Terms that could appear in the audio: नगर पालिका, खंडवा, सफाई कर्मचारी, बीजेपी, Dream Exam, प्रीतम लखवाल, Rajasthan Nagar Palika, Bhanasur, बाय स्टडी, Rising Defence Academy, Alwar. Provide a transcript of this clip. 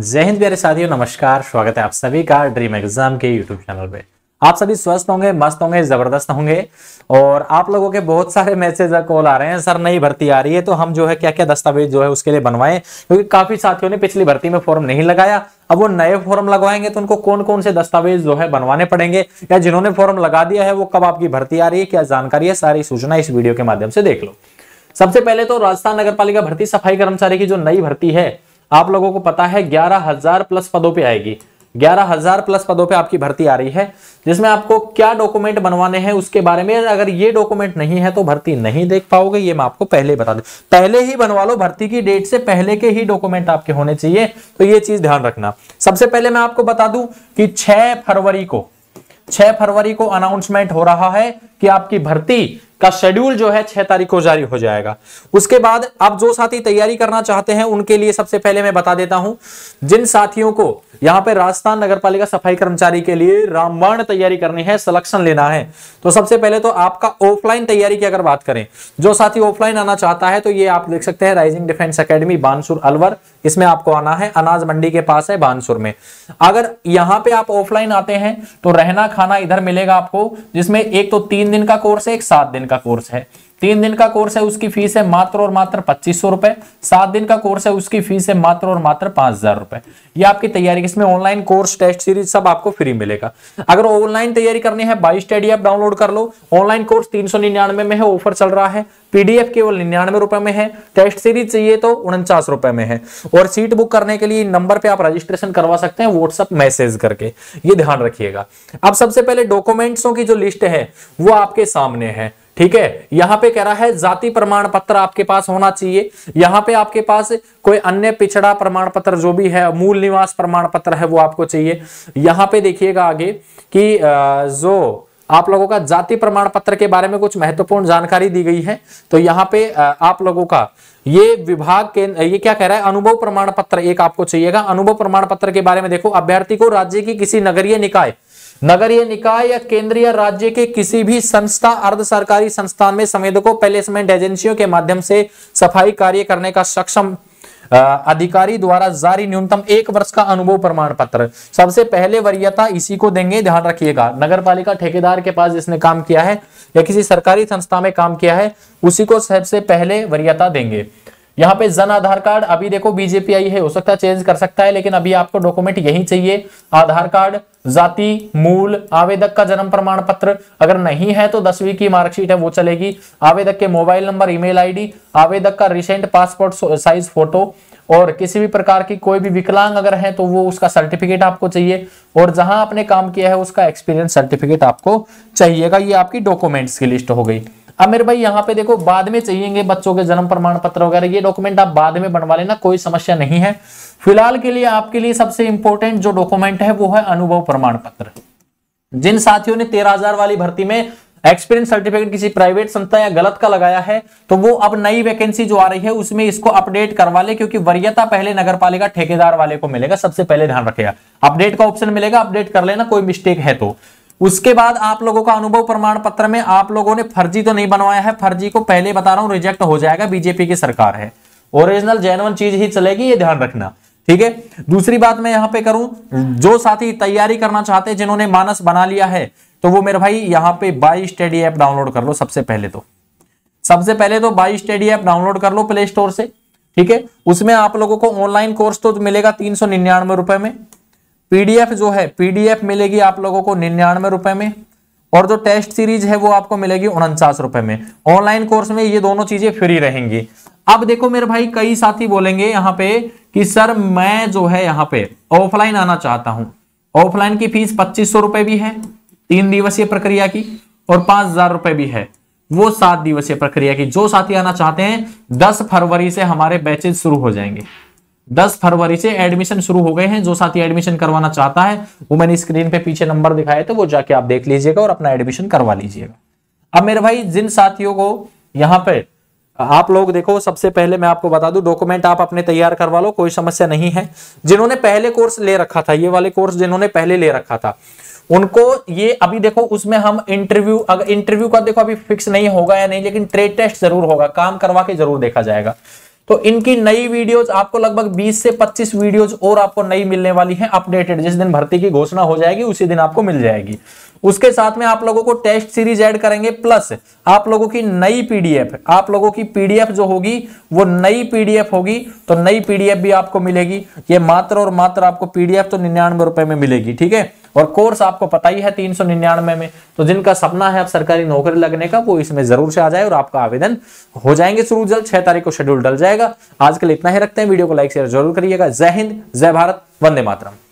जय हिंद प्यारे साथियों, नमस्कार। स्वागत है आप सभी का ड्रीम एग्जाम के यूट्यूब चैनल पे। आप सभी स्वस्थ होंगे, मस्त होंगे, जबरदस्त होंगे। और आप लोगों के बहुत सारे मैसेज या कॉल आ रहे हैं, सर नई भर्ती आ रही है तो हम जो है क्या क्या दस्तावेज जो है उसके लिए बनवाएं, क्योंकि काफी साथियों ने पिछली भर्ती में फॉर्म नहीं लगाया। अब वो नए फॉर्म लगवाएंगे तो उनको कौन कौन से दस्तावेज जो है बनवाने पड़ेंगे, या जिन्होंने फॉर्म लगा दिया है वो कब आपकी भर्ती आ रही है, क्या जानकारी है, सारी सूचना इस वीडियो के माध्यम से देख लो। सबसे पहले तो राजस्थान नगर पालिका भर्ती सफाई कर्मचारी की जो नई भर्ती है, आप लोगों को पता है 11,000 प्लस पदों पे आएगी। 11,000 प्लस पदों पे आपकी भर्ती आ रही है, जिसमें आपको क्या डॉक्यूमेंट बनवाने हैं उसके बारे में, अगर ये डॉक्यूमेंट नहीं है तो भर्ती नहीं देख पाओगे, ये मैं आपको पहले बता दूं। पहले ही बनवा लो, भर्ती की डेट से पहले के ही डॉक्यूमेंट आपके होने चाहिए, तो ये चीज ध्यान रखना। सबसे पहले मैं आपको बता दूं कि 6 फरवरी को अनाउंसमेंट हो रहा है कि आपकी भर्ती का शेड्यूल जो है 6 तारीख को जारी हो जाएगा। उसके बाद आप जो साथी तैयारी करना चाहते हैं उनके लिए सबसे पहले मैं बता देता हूं, जिन साथियों को यहां पे राजस्थान नगरपालिका सफाई कर्मचारी के लिए रामबाण तैयारी करनी है, सिलेक्शन लेना है, तो सबसे पहले तो आपका ऑफलाइन तैयारी की अगर बात करें, जो साथी ऑफलाइन आना चाहता है तो ये आप देख सकते हैं rising defence academy Bhansur Alwar, इसमें आपको आना है, अनाज मंडी के पास है भानसुर में। अगर यहाँ पे आप ऑफलाइन आते हैं तो रहना खाना इधर मिलेगा आपको, जिसमें एक तो 3 दिन का कोर्स है, एक 7 दिन का कोर्स है। 3 दिन का कोर्स है, उसकी फीस है मात्र और मात्र 2500 रुपए। 7 दिन का कोर्स है, उसकी फीस है मात्र और मात्र 5000 रुपए। ये आपकी तैयारी, इसमें ऑनलाइन कोर्स, टेस्ट सीरीज सब आपको फ्री मिलेगा। अगर ऑनलाइन तैयारी करनी है, बाय स्टडी ऐप डाउनलोड कर लो। ऑनलाइन कोर्स 399 में है, ऑफर चल रहा है। पीडीएफ केवल 99 रुपए में है। टेस्ट सीरीज चाहिए तो 49 रुपए में है। और सीट बुक करने के लिए नंबर पे आप रजिस्ट्रेशन करवा सकते हैं व्हाट्सएप मैसेज करके, ये ध्यान रखिएगा। अब सबसे पहले डॉक्यूमेंट्सों की जो लिस्ट है वो आपके सामने है, ठीक है। यहाँ पे कह रहा है जाति प्रमाण पत्र आपके पास होना चाहिए, यहाँ पे आपके पास कोई अन्य पिछड़ा प्रमाण पत्र जो भी है, मूल निवास प्रमाण पत्र है वो आपको चाहिए। यहाँ पे देखिएगा आगे कि जो आप लोगों का जाति प्रमाण पत्र के बारे में कुछ महत्वपूर्ण जानकारी दी गई है, तो यहाँ पे आप लोगों का ये विभाग के ये क्या कह रहा है, अनुभव प्रमाण पत्र एक आपको चाहिएगा। अनुभव प्रमाण पत्र के बारे में देखो, अभ्यर्थी को राज्य की किसी नगरीय निकाय या केंद्रीय राज्य के किसी भी संस्था, अर्ध सरकारी संस्थान में संवेदकों, प्लेसमेंट एजेंसियों के माध्यम से सफाई कार्य करने का सक्षम अधिकारी द्वारा जारी न्यूनतम 1 वर्ष का अनुभव प्रमाण पत्र। सबसे पहले वरीयता इसी को देंगे, ध्यान रखिएगा। नगरपालिका ठेकेदार के पास जिसने काम किया है या किसी सरकारी संस्था में काम किया है उसी को सबसे पहले वरीयता देंगे। यहाँ पे जन आधार कार्ड, अभी देखो बीजेपी आई है, हो सकता है चेंज कर सकता है, लेकिन अभी आपको डॉक्यूमेंट यही चाहिए। आधार कार्ड, जाति, मूल, आवेदक का जन्म प्रमाण पत्र, अगर नहीं है तो 10वीं की मार्कशीट है वो चलेगी। आवेदक के मोबाइल नंबर, ईमेल आईडी, आवेदक का रिसेंट पासपोर्ट साइज फोटो, और किसी भी प्रकार की कोई भी विकलांग अगर है तो वो उसका सर्टिफिकेट आपको चाहिए, और जहां आपने काम किया है उसका एक्सपीरियंस सर्टिफिकेट आपको चाहिएगा। ये आपकी डॉक्यूमेंट्स की लिस्ट हो गई। अमीर भाई यहाँ पे देखो, बाद में चाहिएंगे बच्चों के जन्म प्रमाण पत्र वगैरह, ये डॉक्यूमेंट आप बाद में बनवा लेना, कोई समस्या नहीं है। फिलहाल के लिए आपके लिए सबसे इंपॉर्टेंट जो डॉक्यूमेंट है वो है अनुभव प्रमाण पत्र। जिन साथियों ने 13,000 वाली भर्ती में एक्सपीरियंस सर्टिफिकेट किसी प्राइवेट संस्था या गलत का लगाया है तो वो अब नई वैकेंसी जो आ रही है उसमें इसको अपडेट करवा ले, क्योंकि वरीयता पहले नगरपालिका ठेकेदार वाले को मिलेगा। सबसे पहले ध्यान रखिएगा, अपडेट का ऑप्शन मिलेगा, अपडेट कर लेना कोई मिस्टेक है तो। उसके बाद आप लोगों का अनुभव प्रमाण पत्र में आप लोगों ने फर्जी तो नहीं बनवाया है, फर्जी को पहले बता रहा हूं रिजेक्ट हो जाएगा, बीजेपी की सरकार है, ओरिजिनल जेन्युइन चीज ही चलेगी, ये ध्यान रखना, ठीक है। दूसरी बात मैं यहाँ पे करूं, जो साथी तैयारी करना चाहते हैं जिन्होंने मानस बना लिया है तो वो मेरे भाई यहाँ पे बाय स्टडी ऐप डाउनलोड कर लो। सबसे पहले तो बाय स्टडी ऐप डाउनलोड कर लो प्ले स्टोर से, ठीक है। उसमें आप लोगों को ऑनलाइन कोर्स तो मिलेगा 399 रुपए में, पीडीएफ जो है पीडीएफ मिलेगी आप लोगों को 99 रुपए में, और जो टेस्ट सीरीज है वो आपको मिलेगी 49 रुपए में। ऑनलाइन कोर्स में ये दोनों चीजें फ्री रहेंगी। अब देखो मेरे भाई, कई साथी बोलेंगे यहाँ पे कि सर मैं जो है यहाँ पे ऑफलाइन आना चाहता हूँ। ऑफलाइन की फीस 2500 रुपए भी है 3 दिवसीय प्रक्रिया की, और 5000 रुपए भी है वो 7 दिवसीय प्रक्रिया की। जो साथी आना चाहते हैं, 10 फरवरी से हमारे बैचेज शुरू हो जाएंगे, 10 फरवरी से एडमिशन शुरू हो गए हैं। जो साथी एडमिशन करवाना चाहता है वो मैंने स्क्रीन पे पीछे नंबर दिखाया तो वो जाके आप देख लीजिएगा और अपना एडमिशन करवा लीजिएगा। अब मेरे भाई जिन साथियों को यहाँ पे आप लोग देखो, सबसे पहले मैं आपको बता दूं डॉक्यूमेंट आप अपने तैयार करवा लो, कोई समस्या नहीं है। जिन्होंने पहले कोर्स ले रखा था, ये वाले कोर्स जिन्होंने पहले ले रखा था उनको ये अभी देखो, उसमें हम इंटरव्यू, अगर इंटरव्यू का देखो अभी फिक्स नहीं होगा या नहीं, लेकिन ट्रेड टेस्ट जरूर होगा, काम करवा के जरूर देखा जाएगा। तो इनकी नई वीडियोस आपको लगभग 20 से 25 वीडियोस और आपको नई मिलने वाली हैं अपडेटेड। जिस दिन भर्ती की घोषणा हो जाएगी उसी दिन आपको मिल जाएगी। उसके साथ में आप लोगों को टेस्ट सीरीज ऐड करेंगे, प्लस आप लोगों की नई पीडीएफ, आप लोगों की पीडीएफ जो होगी वो नई पीडीएफ होगी, तो नई पीडीएफ भी आपको मिलेगी। ये मात्र और मात्र आपको पीडीएफ तो 99 रुपए में मिलेगी, ठीक है। और कोर्स आपको पता ही है 399 में। तो जिनका सपना है अब सरकारी नौकरी लगने का वो इसमें जरूर से आ जाए और आपका आवेदन हो जाएंगे शुरू जल्द। 6 तारीख को शेड्यूल डल जाएगा। आज के लिए इतना ही रखते हैं। वीडियो को लाइक शेयर जरूर करिएगा। जय हिंद, जय भारत, वंदे मातरम।